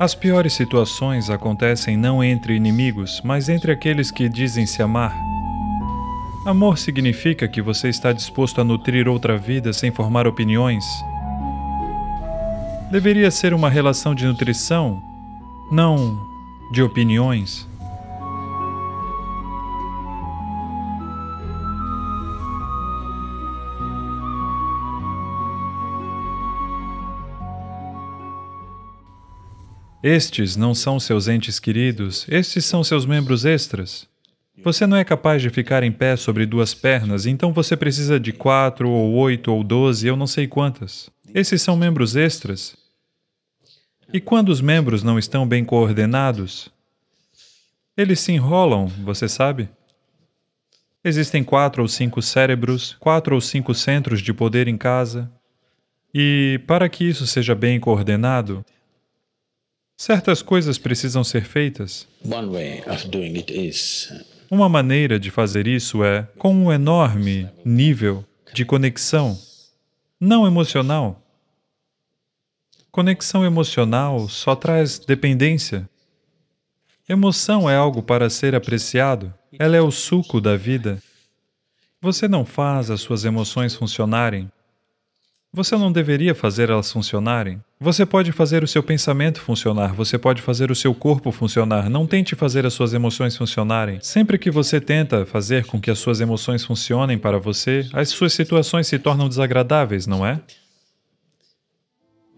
As piores situações acontecem não entre inimigos, mas entre aqueles que dizem se amar. Amor significa que você está disposto a nutrir outra vida sem formar opiniões. Deveria ser uma relação de nutrição, não de opiniões. Estes não são seus entes queridos, estes são seus membros extras. Você não é capaz de ficar em pé sobre duas pernas, então você precisa de 4, ou 8, ou 12, eu não sei quantas. Esses são membros extras. E quando os membros não estão bem coordenados, eles se enrolam, você sabe? Existem 4 ou 5 cérebros, 4 ou 5 centros de poder em casa. E para que isso seja bem coordenado, certas coisas precisam ser feitas. Uma maneira de fazer isso é com um enorme nível de conexão, não emocional. Conexão emocional só traz dependência. Emoção é algo para ser apreciado. Ela é o suco da vida. Você não faz as suas emoções funcionarem. Você não deveria fazer elas funcionarem. Você pode fazer o seu pensamento funcionar, você pode fazer o seu corpo funcionar. Não tente fazer as suas emoções funcionarem. Sempre que você tenta fazer com que as suas emoções funcionem para você, as suas situações se tornam desagradáveis, não é?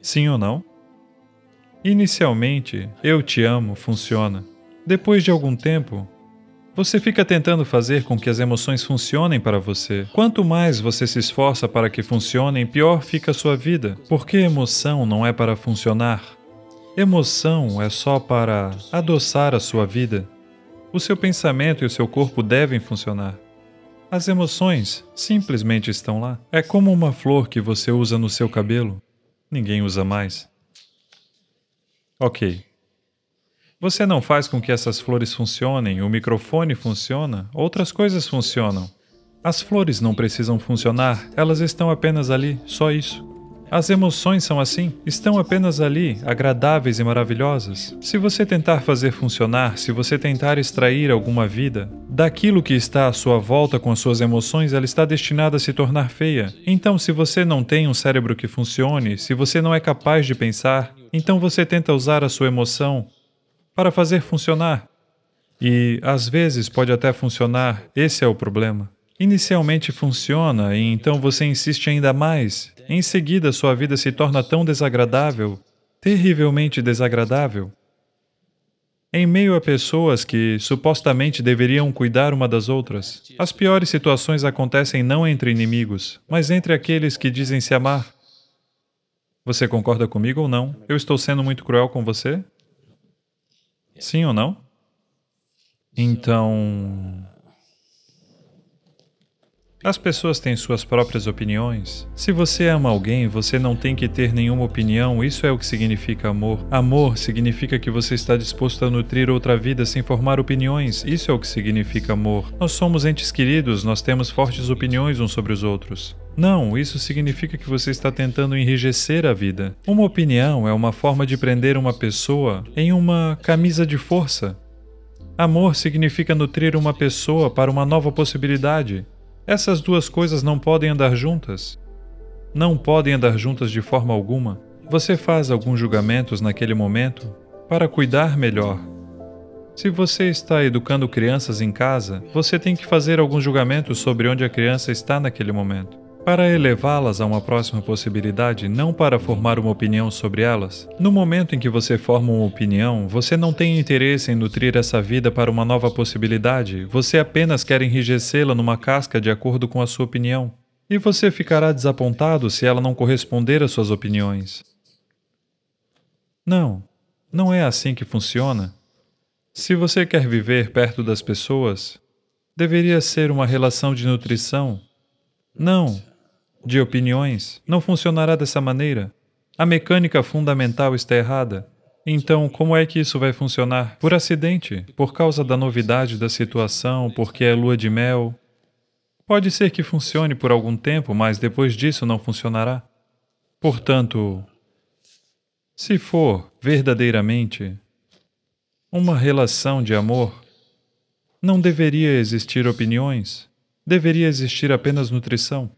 Sim ou não? Inicialmente, eu te amo funciona. Depois de algum tempo, você fica tentando fazer com que as emoções funcionem para você. Quanto mais você se esforça para que funcionem, pior fica a sua vida. Porque emoção não é para funcionar. Emoção é só para adoçar a sua vida. O seu pensamento e o seu corpo devem funcionar. As emoções simplesmente estão lá. É como uma flor que você usa no seu cabelo. Ninguém usa mais. Ok. Você não faz com que essas flores funcionem, o microfone funciona, outras coisas funcionam. As flores não precisam funcionar, elas estão apenas ali, só isso. As emoções são assim, estão apenas ali, agradáveis e maravilhosas. Se você tentar fazer funcionar, se você tentar extrair alguma vida daquilo que está à sua volta com as suas emoções, ela está destinada a se tornar feia. Então, se você não tem um cérebro que funcione, se você não é capaz de pensar, então você tenta usar a sua emoção para fazer funcionar. E, às vezes, pode até funcionar. Esse é o problema. Inicialmente funciona, e então você insiste ainda mais. Em seguida, sua vida se torna tão desagradável, terrivelmente desagradável. Em meio a pessoas que, supostamente, deveriam cuidar uma das outras, as piores situações acontecem não entre inimigos, mas entre aqueles que dizem se amar. Você concorda comigo ou não? Eu estou sendo muito cruel com você? Sim ou não? Então, as pessoas têm suas próprias opiniões. Se você ama alguém, você não tem que ter nenhuma opinião. Isso é o que significa amor. Amor significa que você está disposto a nutrir outra vida sem formar opiniões. Isso é o que significa amor. Nós somos entes queridos, nós temos fortes opiniões uns sobre os outros. Não, isso significa que você está tentando enrijecer a vida. Uma opinião é uma forma de prender uma pessoa em uma camisa de força. Amor significa nutrir uma pessoa para uma nova possibilidade. Essas duas coisas não podem andar juntas. Não podem andar juntas de forma alguma. Você faz alguns julgamentos naquele momento para cuidar melhor. Se você está educando crianças em casa, você tem que fazer alguns julgamentos sobre onde a criança está naquele momento, para elevá-las a uma próxima possibilidade, não para formar uma opinião sobre elas. No momento em que você forma uma opinião, você não tem interesse em nutrir essa vida para uma nova possibilidade, você apenas quer enrijecê-la numa casca de acordo com a sua opinião. E você ficará desapontado se ela não corresponder às suas opiniões. Não, não é assim que funciona. Se você quer viver perto das pessoas, deveria ser uma relação de nutrição, não de opiniões. Não funcionará dessa maneira. A mecânica fundamental está errada. Então, como é que isso vai funcionar? Por acidente, por causa da novidade da situação, porque é lua de mel. Pode ser que funcione por algum tempo, mas depois disso não funcionará. Portanto, Se for verdadeiramente uma relação de amor, não deveria existir opiniões, deveria existir apenas nutrição.